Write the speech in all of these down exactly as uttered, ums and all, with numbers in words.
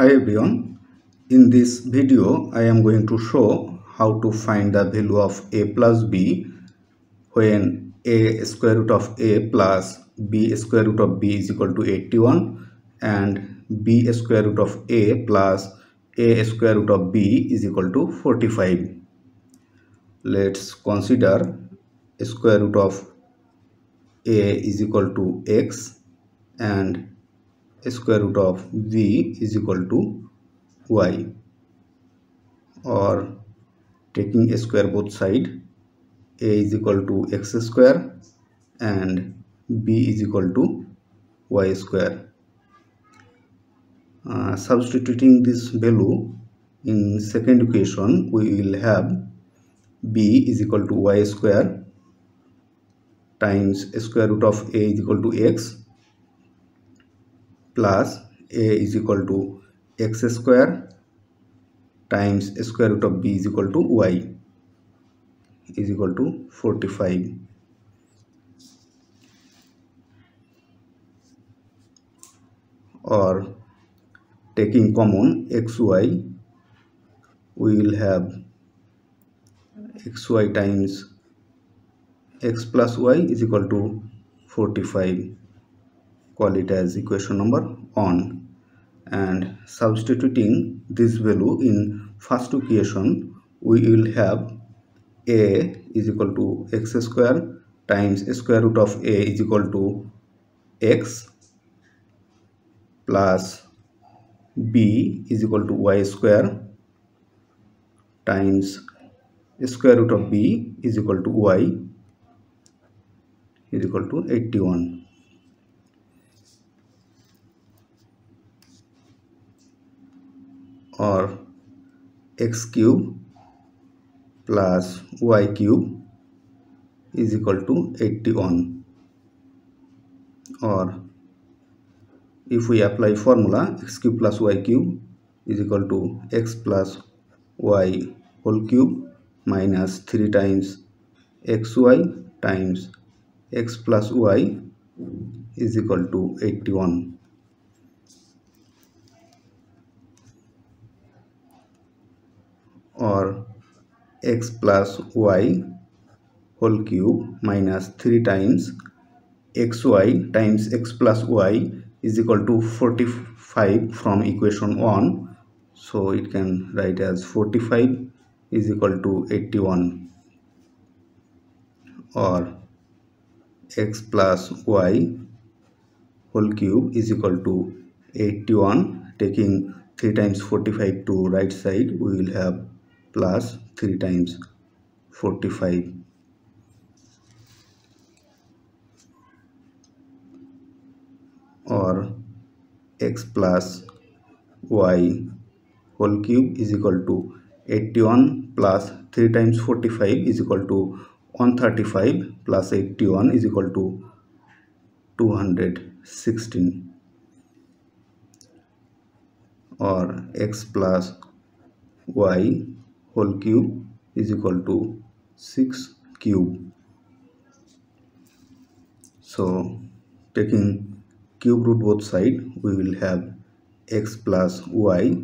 Hi everyone, in this video I am going to show how to find the value of a plus b when a square root of a plus b square root of b is equal to eighty-one and b square root of a plus a square root of b is equal to forty-five. Let's consider square root of a is equal to x and square root of b is equal to y, or taking a square both side, a is equal to x square and b is equal to y square. Uh, substituting this value in second equation, we will have b is equal to y square times square root of a is equal to x plus a is equal to x square times square root of b is equal to y is equal to forty-five. Or taking common xy, we will have xy times x plus y is equal to forty-five. Call it as equation number one, and substituting this value in first equation, we will have a is equal to x square times square root of a is equal to x plus b is equal to y square times square root of b is equal to y is equal to eighty-one. Or x cube plus y cube is equal to eighty-one, or if we apply formula x cube plus y cube is equal to x plus y whole cube minus three times xy times x plus y is equal to eighty-one. Or x plus y whole cube minus three times xy times x plus y is equal to forty-five from equation one. So it can write as forty-five is equal to eighty-one. Or x plus y whole cube is equal to eighty-one. Taking three times forty-five to right side, we will have plus three times forty-five. Or x plus y whole cube is equal to eighty-one plus three times forty-five is equal to one hundred thirty-five plus eighty-one is equal to two hundred sixteen. Or x plus y whole cube is equal to six cube. So taking cube root both side, we will have x plus y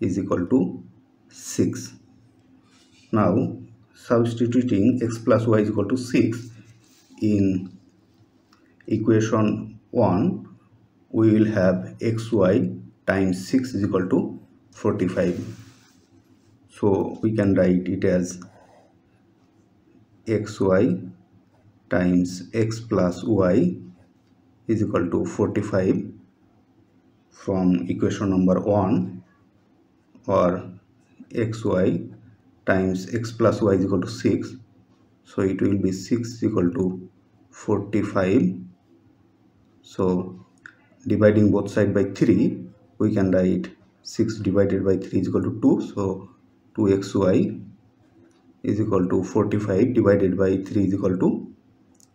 is equal to six. Now substituting x plus y is equal to six in equation one, we will have xy times six is equal to forty-five. So we can write it as xy times x plus y is equal to forty-five from equation number one, or xy times x plus y is equal to six. So it will be six is equal to forty-five. So dividing both sides by three, we can write six divided by three is equal to two. So two x y is equal to forty-five divided by three is equal to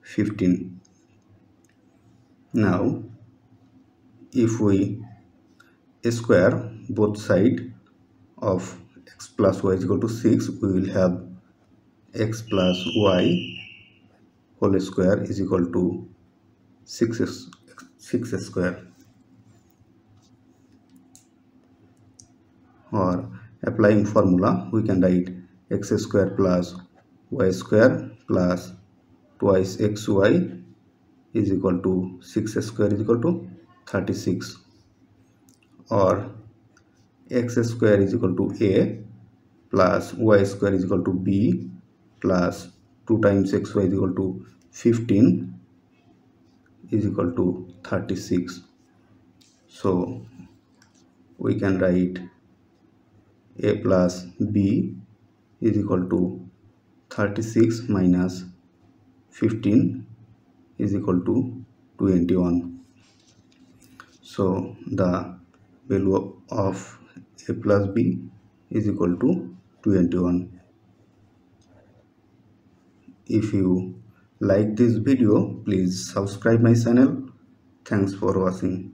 fifteen. Now if we square both sides of x plus y is equal to six, we will have x plus y whole square is equal to six, six square. or applying formula, we can write x square plus y square plus twice xy is equal to six square is equal to thirty-six, or x square is equal to a plus y square is equal to b plus two times xy is equal to fifteen is equal to thirty-six. So we can write a plus b is equal to thirty-six minus fifteen is equal to twenty-one. So the value of a plus b is equal to twenty-one. If you like this video, please subscribe my channel. Thanks for watching.